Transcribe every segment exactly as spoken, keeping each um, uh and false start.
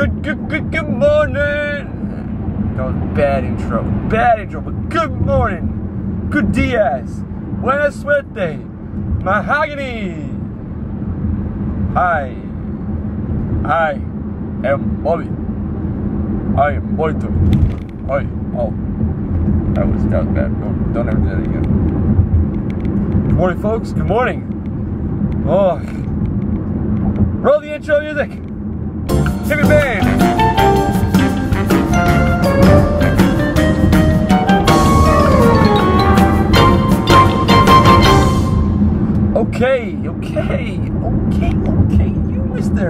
Good, good, good, good morning. That was bad intro, bad intro, but good morning. Good dias. Buena suerte. Mahogany. Hi. I am Bobby. I am Boytoy. Hi. Oh. That was, that was bad. Don't, don't ever do that again. Good morning, folks. Good morning. Oh. Roll the intro music. Hit me, man. Okay, okay, okay, okay, you Mister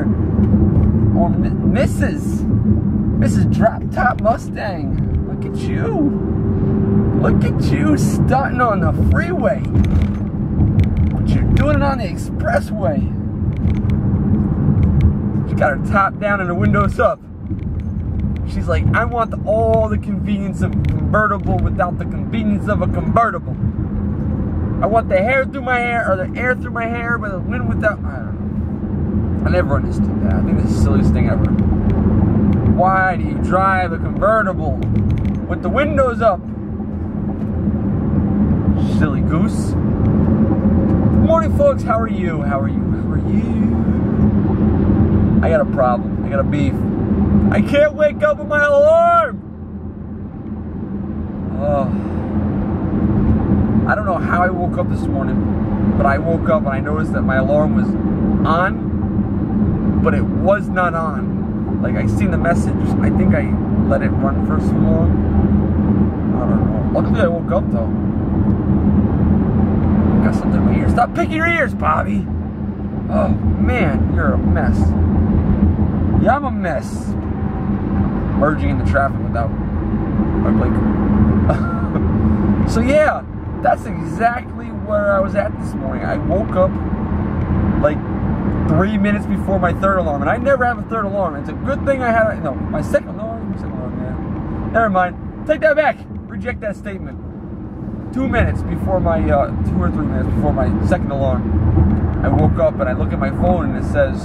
or M Missus Missus Drop Top Mustang, look at you, look at you stunting on the freeway, what you doing on the expressway, she got her top down and her windows up, she's like, I want the, all the convenience of a convertible without the convenience of a convertible. I want the hair through my hair, or the air through my hair, but the wind without, I don't know. I never understood that. I think that's the silliest thing ever. Why do you drive a convertible with the windows up? Silly goose. Good morning, folks. How are you? How are you? How are you? I got a problem. I got a beef. I can't wake up with my alarm. Oh. I don't know how I woke up this morning, but I woke up and I noticed that my alarm was on, but it was not on. Like, I seen the message. I think I let it run for so long. I don't know. Luckily, I woke up, though. Got something in my ears. Stop picking your ears, Bobby. Oh, man, you're a mess. Yeah, I'm a mess. Merging into traffic without my blinker. So, yeah. That's exactly where I was at this morning. I woke up like three minutes before my third alarm, and I never have a third alarm. It's a good thing I had, a, no, my second alarm, my second alarm, yeah. Never mind, take that back, reject that statement. Two minutes before my, uh, two or three minutes before my second alarm, I woke up and I look at my phone and it says,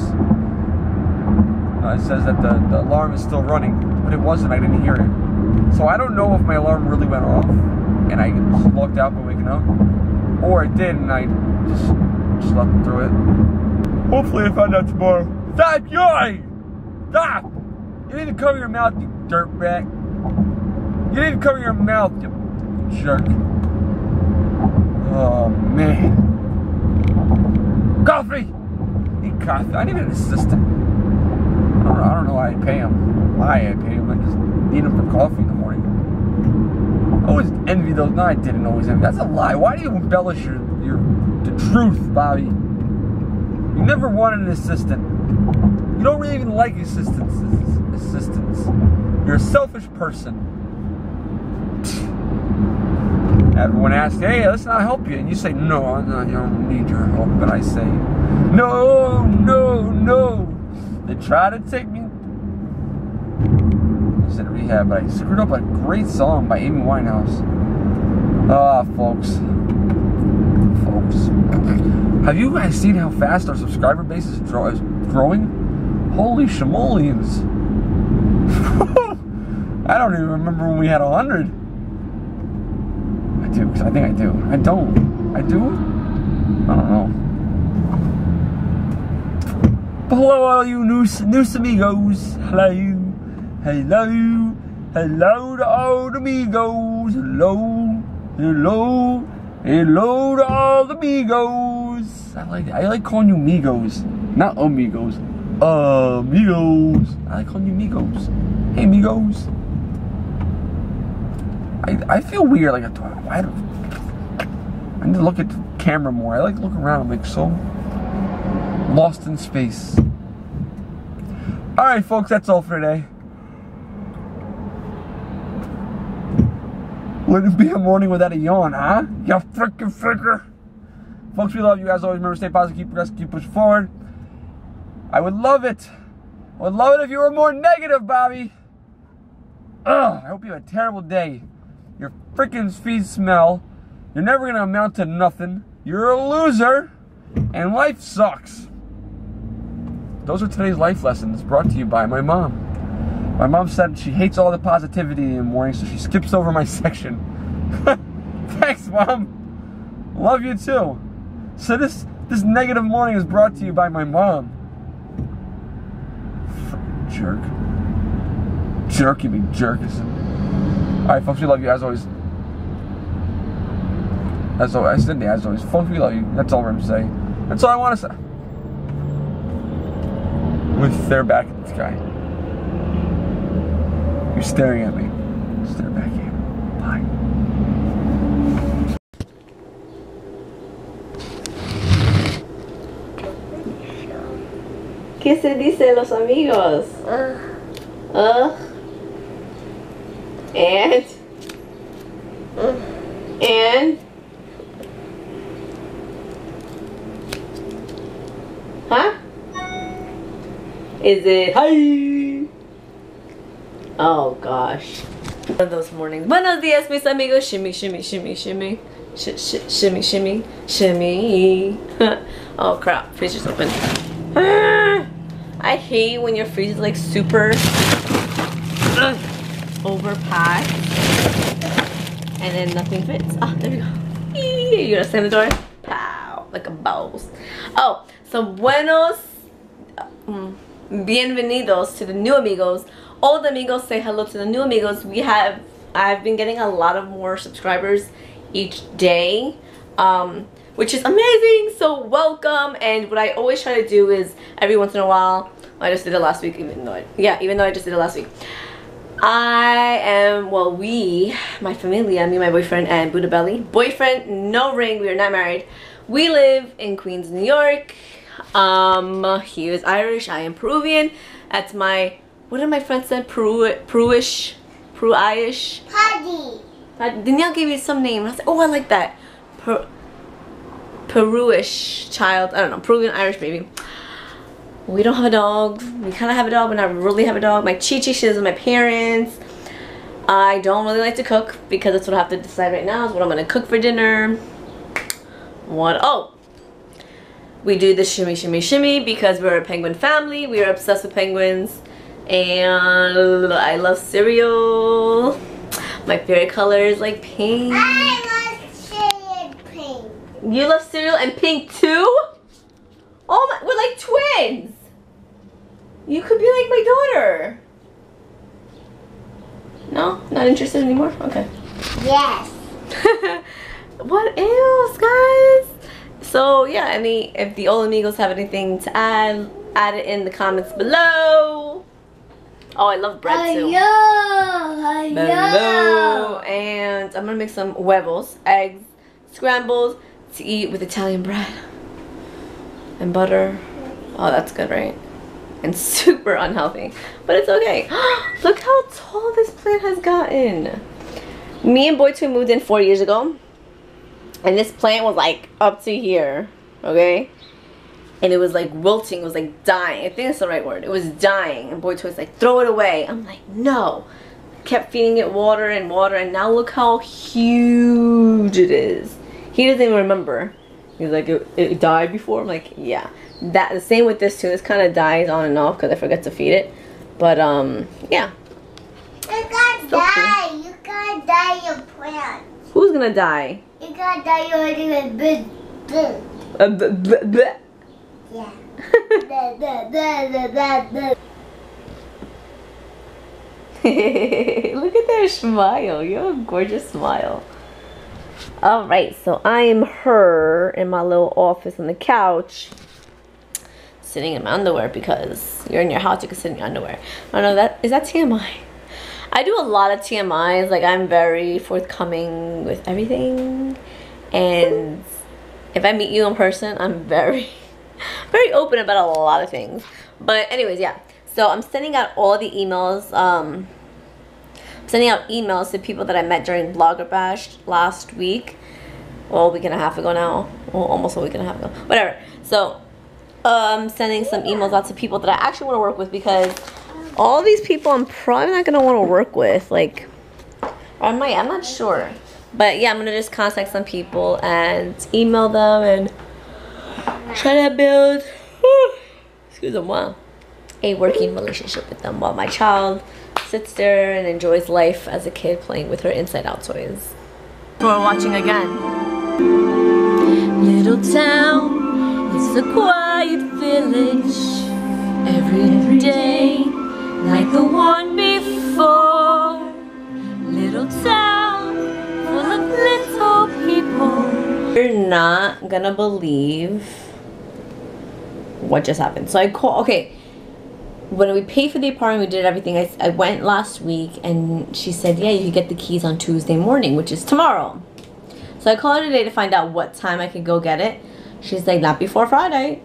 uh, it says that the, the alarm is still running, but it wasn't, I didn't hear it. So I don't know if my alarm really went off, and I lucked out by waking up, or I did and I just slept through it. Hopefully I find out tomorrow. Stop yawning! Stop! You need to cover your mouth, you dirtbag. You need to cover your mouth, you jerk. Oh, man. Coffee! Need coffee. I need an assistant. I don't know, I don't know why I pay him. Why I pay him, I just need him for coffee in the morning. I always envy those. No, I didn't always envy. That's a lie. Why do you embellish your, your the truth, Bobby? You never wanted an assistant. You don't really even like assistants. Assistants. You're a selfish person. Everyone asks, hey, listen, I'll help you. And you say, no, I don't need your help. But I say, no, no, no. They try to take me. In rehab, but I screwed up a great song by Amy Winehouse. Ah, uh, folks, folks, have you guys seen how fast our subscriber base is, grow is growing? Holy shamolians! I don't even remember when we had a hundred. I do, cause I think I do. I don't. I do. I don't know. But hello, all you noose noose amigos. Hello, you. Hello, hello to all the amigos, hello, hello, hello to all the amigos. I like I like calling you amigos, not amigos, amigos. I like calling you amigos. Hey, amigos. I I feel weird, like I do I need to look at the camera more. I like to look around. I'm like so lost in space. All right, folks, that's all for today. Wouldn't be a morning without a yawn, huh? You freaking figure. Folks, we love you guys. Always remember, stay positive, keep progressing, keep pushing forward. I would love it. I would love it if you were more negative, Bobby. Ugh, I hope you have a terrible day. Your freaking feet smell. You're never going to amount to nothing. You're a loser. And life sucks. Those are today's life lessons brought to you by my mom. My mom said she hates all the positivity in the morning, so she skips over my section. Thanks, Mom. Love you too. So this this negative morning is brought to you by my mom. Freaking jerk. Jerk, you big jerks. Alright, folks, we love you as always. As always, I said yeah, as always. Folks, we love you. That's all we're gonna say. That's all I want to say. With their back at this guy. You're staring at me. Stare back at you. Bye. ¿Qué se dice los amigos? Ugh. Ugh. And? Ugh. And? Huh? Is it hi? Oh gosh. One of those mornings. Buenos dias, mis amigos. Shimmy, shimmy, shimmy, shimmy. Sh sh shimmy, shimmy, shimmy. Oh crap, freezer's open. Ah, I hate when your freezer's like super uh, overpacked and then nothing fits. Oh, there we go. Eee, you gotta slam the door. Pow, like a boss. Oh. So buenos, bienvenidos to the new amigos. Old amigos, say hello to the new amigos. We have, I've been getting a lot of more subscribers each day, um, which is amazing. So welcome. And what I always try to do is every once in a while, I just did it last week, even though I, yeah, even though I just did it last week. I am, well we, my familia, me, my boyfriend, and Buddha Belly. Boyfriend, no ring, we are not married. We live in Queens, New York. Um, he is Irish, I am Peruvian. That's my, what did my friend say? Peru, Peruish, Peru-ish? Paddy. Danielle gave you some name. I was like, oh, I like that. Per, Peruish child. I don't know, Peruvian Irish baby. We don't have a dog. We kind of have a dog, but not really have a dog. My Chi-Chi, she lives with my parents. I don't really like to cook because that's what I have to decide right now is what I'm going to cook for dinner. What? Oh. We do the shimmy shimmy shimmy because we're a penguin family. We are obsessed with penguins. And I love cereal. My favorite color is like pink. I love cereal and pink. You love cereal and pink too? Oh my, we're like twins. You could be like my daughter. No? Not interested anymore? Okay. Yes. What else, guys? So yeah, any if the old amigos have anything to add, add it in the comments below. Oh, I love bread too. Hello, hello. And I'm gonna make some huevos, eggs, scrambles to eat with Italian bread and butter. Oh, that's good, right? And super unhealthy, but it's okay. Look how tall this plant has gotten. Me and Boytoy moved in four years ago. And this plant was like up to here, okay? And it was like wilting, it was like dying. I think that's the right word. It was dying. And Boytoy was like, throw it away. I'm like, no. Kept feeding it water and water. And now look how huge it is. He doesn't even remember. He's like, it, it died before? I'm like, yeah. That, the same with this too. This kind of dies on and off because I forget to feed it. But, um, yeah. You're gonna die. Cool. You're gonna die your plant. Who's gonna die? You gotta die already with big, big. Uh, bleh, bleh, bleh. Yeah. Bleh, bleh, bleh, bleh, bleh, bleh. Look at their smile. You have a gorgeous smile. Alright, so I am her in my little office on the couch. Sitting in my underwear because you're in your house, you can sit in your underwear. I don't know, that, is that T M I? I do a lot of T M Is, like I'm very forthcoming with everything, and if I meet you in person, I'm very, very open about a lot of things. But anyways, yeah, so I'm sending out all the emails, um, I'm sending out emails to people that I met during Blogger Bash last week, well, a week and a half ago now, well, almost a week and a half ago, whatever. So, I'm um, sending some emails out to people that I actually want to work with because all these people I'm probably not going to want to work with, like, I might, I'm not sure. But yeah, I'm going to just contact some people and email them and try to build, whew, excuse me, wow, a working relationship with them while my child sits there and enjoys life as a kid playing with her Inside Out toys. We're watching again. Little town, it's a quiet village. Every day, like the one before. Little town, full of little people. You're not gonna believe what just happened. So I call, okay, when we paid for the apartment, we did everything. I, I went last week and she said, yeah, you can get the keys on Tuesday morning, which is tomorrow. So I called her today to find out what time I could go get it. She's like, not before Friday.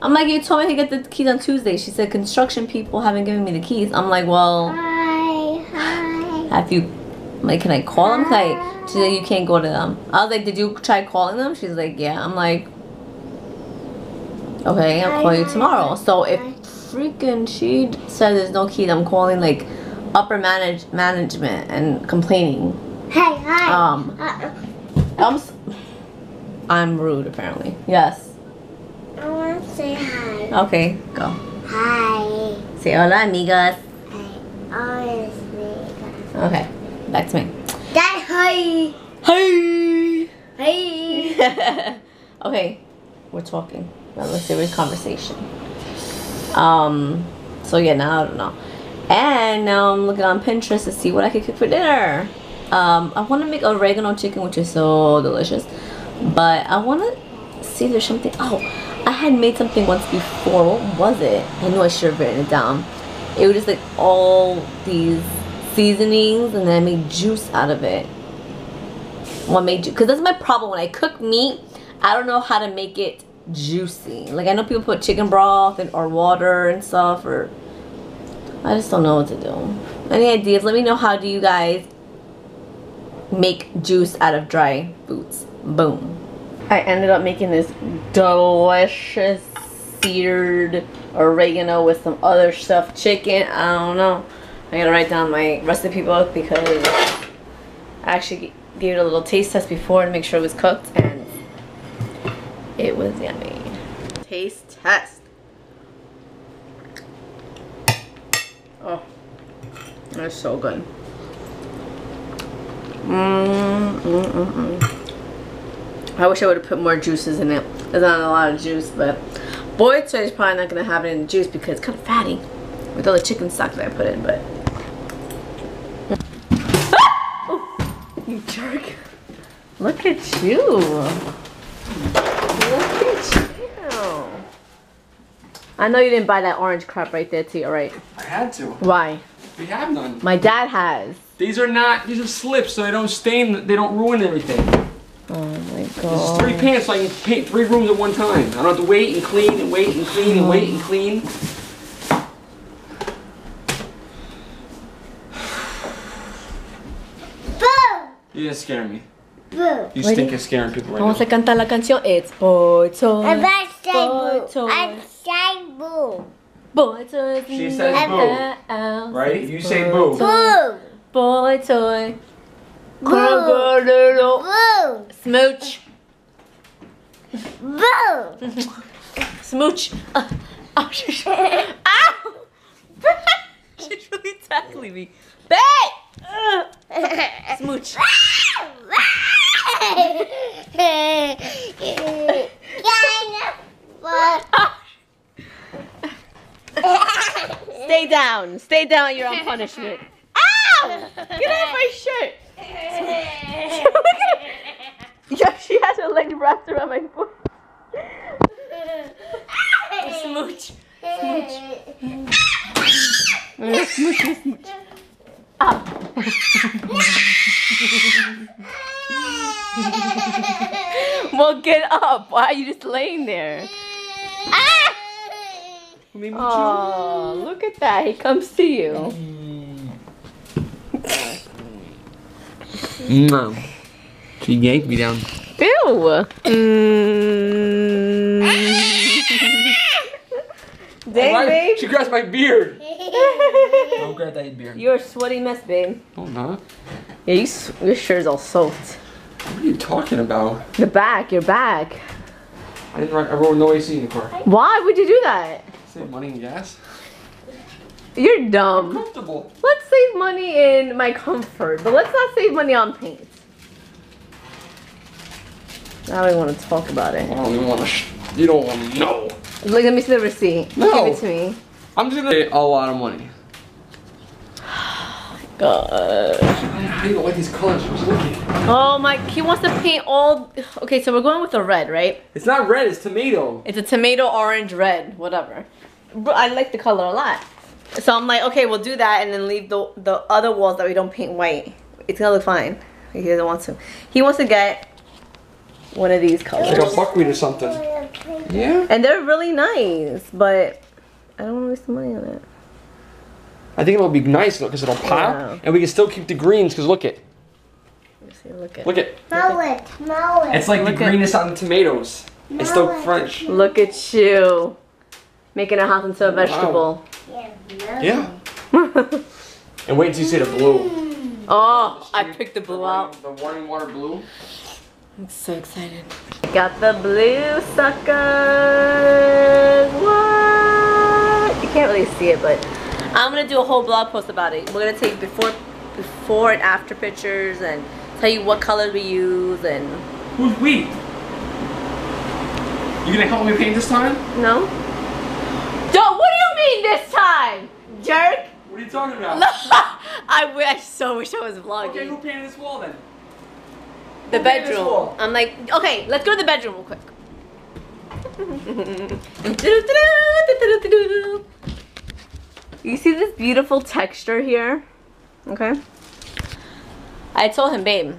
I'm like, you told me to get the keys on Tuesday. She said, construction people haven't given me the keys. I'm like, well, hi, hi. Have you, I'm like, can I call hi. them? Can I, she said, you can't go to them. I was like, did you try calling them? She's like, yeah. I'm like, okay, I'll call you tomorrow. So if freaking she said there's no keys, I'm calling like upper manage management and complaining. Hey, hi. Um, uh, I'm, I'm rude apparently. Yes. I want to say hi. Okay, go. Hi. Say hola, amigos. Hi. Always amigos. Okay, back to me. Dad, hi. Hi. Hi. Okay, we're talking. Now let's do a conversation. Um, so yeah, now I don't know. And now I'm looking on Pinterest to see what I could cook for dinner. Um, I want to make oregano chicken, which is so delicious. But I want to see if there's something. Oh, I had made something once before. What was it? I knew I should have written it down. It was just like all these seasonings, and then I made juice out of it. What made juice? Because that's my problem. When I cook meat, I don't know how to make it juicy. Like, I know people put chicken broth and or water and stuff, or I just don't know what to do. Any ideas? Let me know, how do you guys make juice out of dry foods? Boom. I ended up making this delicious seared oregano with some other stuffed chicken. I don't know. I gotta write down my recipe book because I actually gave it a little taste test before to make sure it was cooked, and it was yummy. Taste test. Oh, that's so good. Mm, mm, mm, mm. I wish I would have put more juices in it. There's not a lot of juice, but Boytoy is probably not going to have it in the juice because it's kind of fatty with all the chicken stock that I put in, but. Ah! Oh, you jerk. Look at you. Look at you. I know you didn't buy that orange crap right there, T, right? I had to. Why? We have none. My dad has. These are not, these are slips, so they don't stain, they don't ruin everything. Oh my god. This is three pants, so I can paint three rooms at one time. I don't have to wait and clean and wait and clean and wait and clean. Boom! You didn't scare me. Boo. You think you're scaring people right now. Vamos a cantar la canción. It's Boytoy. I'm not saying boo. I'm saying boo. Boytoy. She says boo. Right? You say boo. Boo. Boytoy. Boo. Boo. Smooch. Boo. Smooch. Uh, oh, she's, ow. She's really tackling me. Babe. Uh, smooch. Stay down. Stay down. You're on punishment. Ow! Get out of my shirt. Yeah, she has her leg wrapped around my foot. Smooch. Smooch. Smooch. Smooch. Smooch. Up. Well, get up. Why are you just laying there? Ah! Oh, look at that. He comes to you. No. She yanked me down. Ew. Mm. Dang, my, babe. She grabs my beard. Don't grab that beard. You're a sweaty mess, babe. Oh, no. Yeah, you, your shirt is all soaked. What are you talking about? The back, your back. I didn't. I rode no A C in the car. Why would you do that? Save money and gas. You're dumb. I'm comfortable. Let's save money in my comfort, but let's not save money on paint. I don't even want to talk about it. I don't even want to. Sh you don't want to know. Look, let me see the receipt. No. Give it to me. I'm just gonna pay a lot of money. God. I don't like these colors. Oh my! He wants to paint all. Okay, so we're going with the red, right? It's not red. It's tomato. It's a tomato orange red, whatever. But I like the color a lot. So I'm like, okay, we'll do that and then leave the the other walls that we don't paint white. It's gonna look fine. He doesn't want to. He wants to get one of these colors. Like a buckwheat or something. Yeah. And they're really nice, but I don't want to waste the money on it. I think it'll be nice though, because it'll pop, wow. And we can still keep the greens. Because look it. See, look it. Look it. Smell it. Smell it. It's like look the greenness on the tomatoes. Smell it's still it. Fresh. Look at you, making a house into a vegetable. Wow. Yeah. Yeah. And wait until you see the blue. Oh, the I picked the blue the running, out. The warning water blue. I'm so excited. Got the blue suckers. What? You can't really see it, but I'm gonna do a whole blog post about it. We're gonna take before, before and after pictures and tell you what colors we use and. Who's we? You gonna help me paint this time? No. Don't. What do you mean this time, jerk? What are you talking about? I wish. I so wish I was vlogging. Okay, who painted this wall then? The bedroom. I'm like, okay, let's go to the bedroom real quick. You see this beautiful texture here? Okay. I told him, babe,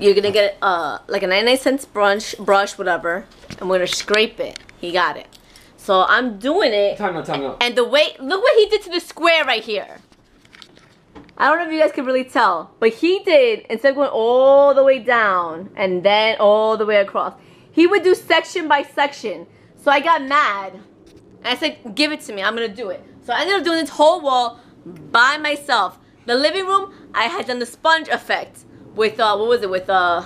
you're gonna get uh like a ninety-nine cents brush, brush, whatever, and we're gonna scrape it. He got it. So I'm doing it. Time out, time out. And the way, look what he did to the square right here. I don't know if you guys can really tell, but he did, instead of going all the way down and then all the way across, he would do section by section. So I got mad and I said, give it to me, I'm gonna do it. So I ended up doing this whole wall by myself. The living room, I had done the sponge effect with, uh, what was it, with, uh,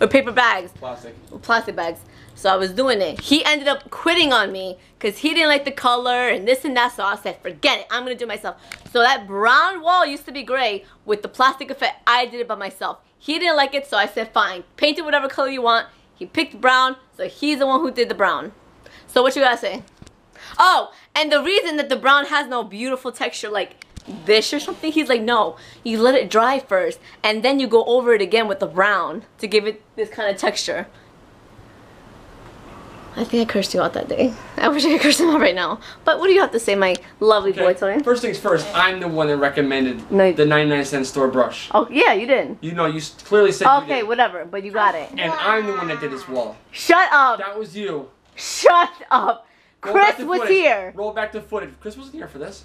with paper bags. Plastic. Plastic bags. So I was doing it. He ended up quitting on me because he didn't like the color and this and that. So I said, forget it, I'm gonna do it myself. So that brown wall used to be gray with the plastic effect. I did it by myself. He didn't like it, so I said, fine, paint it whatever color you want. He picked brown, so he's the one who did the brown. So what you gotta say? Oh, and the reason that the brown has no beautiful texture like this or something, he's like, no, you let it dry first, and then you go over it again with the brown to give it this kind of texture. I think I cursed you out that day. I wish I could curse him out right now. But what do you have to say, my lovely okay. Boytoy? First things first, I'm the one that recommended no, the ninety-nine cent store brush. Oh, yeah, you did. You know, you clearly said okay, you did. Whatever, but you got it. And I'm the one that did this wall. Shut up. That was you. Shut up. Roll Chris was footage. Here. Roll back the footage. Chris wasn't here for this.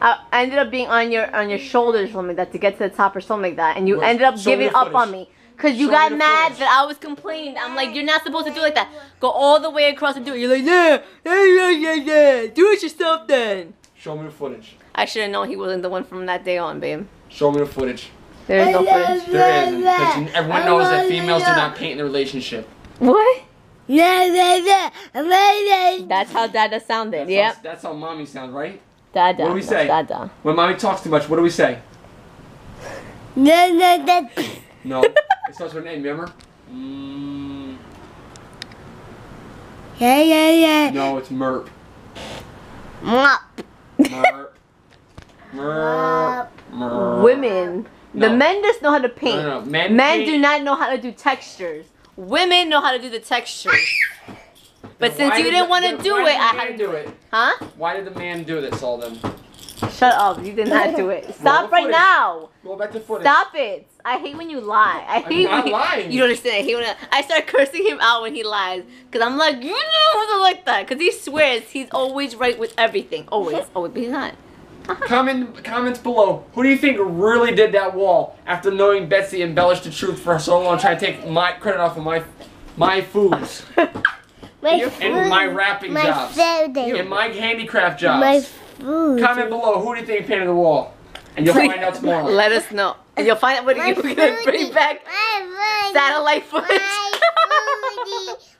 I ended up being on your on your shoulders or something like that to get to the top or something like that. And you Where's, ended up giving up on me. Because you got mad footage. That I was complaining. I'm like, you're not supposed to do it like that. Go all the way across and do it. You're like, yeah, yeah, yeah, yeah. Do it yourself then. Show me the footage. I should have known he wasn't the one from that day on, babe. Show me the footage. There is no footage. There isn't. Because everyone knows that females do not paint in a relationship. What? Yeah, yeah, yeah. That's how Dada sounded, yeah. That's how mommy sounds, right? Dada. What do we say? Dada. When mommy talks too much, what do we say? No, no, no. No. It starts with her name, remember? Mm. Yeah, yeah, yeah. No, it's Merp. Merp. Merp. Merp. Merp. Women. No. The men just know how to paint. No, no, no. Men, men paint. Do not know how to do textures. Women know how to do the textures. But then since you didn't want to do it, I had to do it. Huh? Why did the man do this all then? Shut up, you did not do it. Stop right now. Go back to footage. Stop it. I hate when you lie. I hate I'm not when lying. You don't understand. I hate when I, I start cursing him out when he lies. Because I'm like, you know, like that. Because he swears he's always right with everything. Always. Always. But he's not. Comment, comments below. Who do you think really did that wall after knowing Betsy embellished the truth for so long, trying to take my credit off of my, my foods? My food, and my wrapping my jobs. Food. And my handicraft jobs. My food. Comment below. Who do you think painted the wall? And you'll find out tomorrow. Let us know. And you'll find out what you're going to bring back. My satellite footage.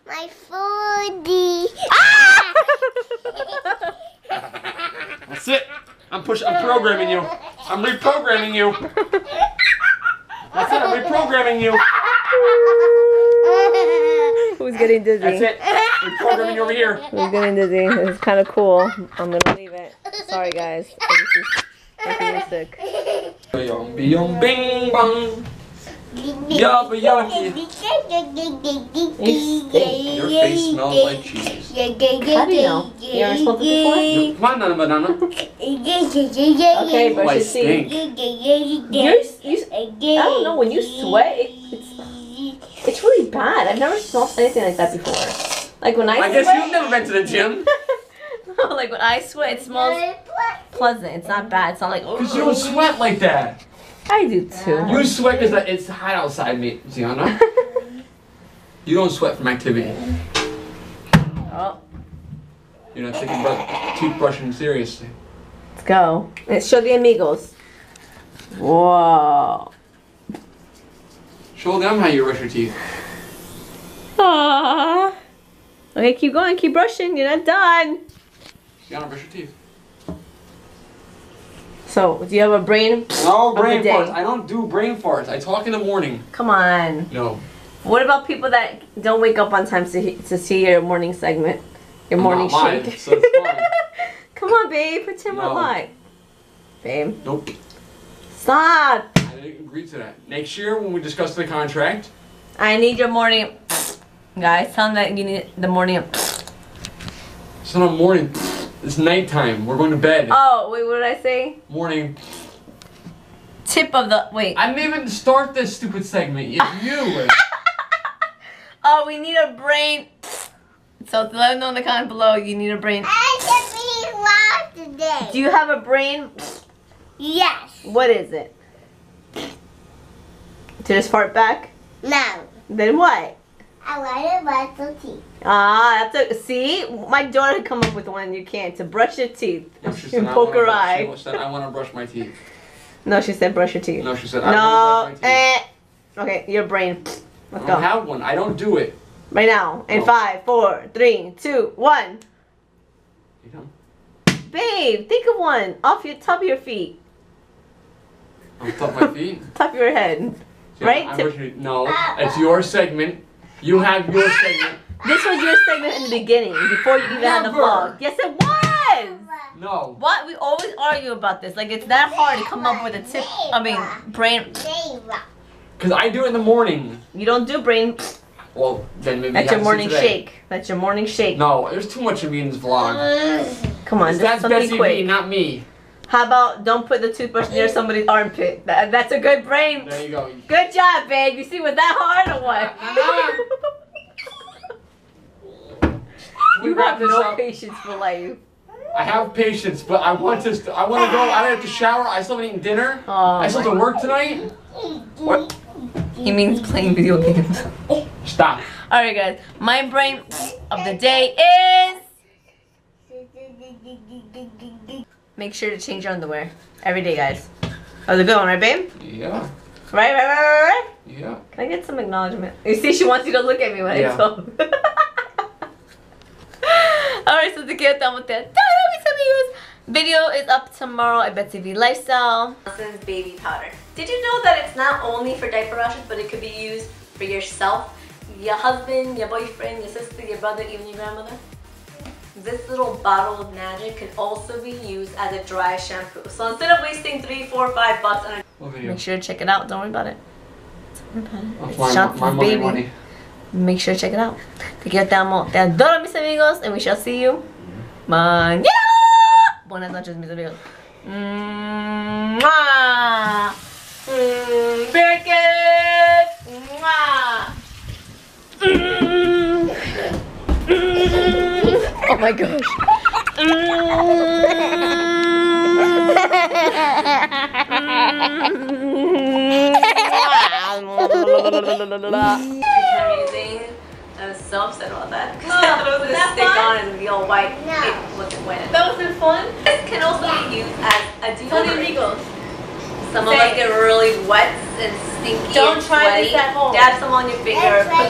My foodie. My foodie. Ah! push. I'm programming you. I'm reprogramming you. That's it. I'm reprogramming you. Who's getting dizzy? That's it. Reprogramming you over here. Who's getting dizzy? It's kind of cool. I'm gonna leave it. Sorry, guys. I'm sick. Bing bong. Yo, yo, your face smells like cheese. How do you know? You ever smoked it before? Come on, banana. Okay, but oh, you see, you're, you, I don't know, when you sweat, it, it's, it's really bad. I've never smelled anything like that before. Like when I, I sweat, guess you've never been to the gym. No, like when I sweat, it smells pleasant. It's not bad. It's not like, oh. Because you don't sweat like that. I do too. You sweat because it's hot outside, mate, Ziana. You don't sweat from activity. Oh. You're not taking toothbrushing seriously. Let's go. Let's show the amigos. Whoa. Show them how you brush your teeth. Aww. Okay, keep going. Keep brushing. You're not done. Ziana, brush your teeth. So, do you have a brain? No brain farts. I don't do brain farts. I talk in the morning. Come on. No. What about people that don't wake up on time to, to see your morning segment? Your I'm morning not shake? Mine, so it's fine. Come on, babe. Pretend no. We're live. Babe. Nope. Stop. I didn't agree to that. Next year, when we discuss the contract. I need your morning. Guys, tell them that you need the morning. It's not a morning. It's nighttime. We're going to bed. Oh, wait, what did I say? Morning. Tip of the... Wait. I didn't even start this stupid segment. It's you. Oh, we need a brain. So let them know in the comment below you need a brain. I can be loud today. Do you have a brain? Yes. What is it? To just fart back? No. Then what? I want to brush your teeth. Ah, that's a, see? My daughter come up with one you can't, to brush your teeth. No, she said, and poke her eye. She said, I want to brush my teeth. No, she said, brush your teeth. No, she said, I no. want to brush my teeth. Eh. Okay, your brain. Let's I don't go. have one. I don't do it. Right now. In no. five, four, three, two, one. You don't. Babe, think of one. Off your top of your feet. On top of my feet? Top of your head. Yeah, right? I'm brushing your, no, it's your segment. You have your segment. This was your segment in the beginning, before you even Never. had the vlog. Yes, it was! No. What? We always argue about this. Like, it's that hard to come up with a tip. I mean, brain. Because I do it in the morning. You don't do brain. Well, then maybe that's your morning shake. That's your morning shake. No, there's too much of me in this vlog. Come on, that's Betsy-V, not me. How about don't put the toothbrush near somebody's armpit? That, that's a good brain. There you go. Good job, babe. You see, was that hard or what? You have no up? patience for life. I have patience, but I want this. To, I want to go. I don't have to shower. I still haven't eaten dinner. Oh, I still have to work tonight. What? He means playing video games. Stop. All right, guys. My brain of the day is. Make sure to change your underwear every day, guys. That was a good one, right, babe? Yeah. Right, right, right, right, right? Yeah. Can I get some acknowledgement? You see, she wants you to look at me when yeah. I talk. Alright, so to get done with that, video is up tomorrow at Betsy-V Lifestyle. Johnson's Baby Powder. Did you know that it's not only for diaper rashes, but it could be used for yourself, your husband, your boyfriend, your sister, your brother, even your grandmother? This little bottle of magic can also be used as a dry shampoo. So instead of wasting three, four, five bucks on a make sure to check it out. Don't worry about it. Don't worry about it. It's Johnson's Baby. Money. Make sure to check it out. Te quiero, te amo, te adoro, mis amigos, and we shall see you mañana. Buenas noches, mis amigos. Mwah. Oh my gosh. Amazing. I was so upset about that. Because I thought it was going to stick on and be all white. No. It wasn't wet. That wasn't fun. This can also be used as a deodorant. Some of them get really wet and stinky. Don't try this at home. Dab some on your finger.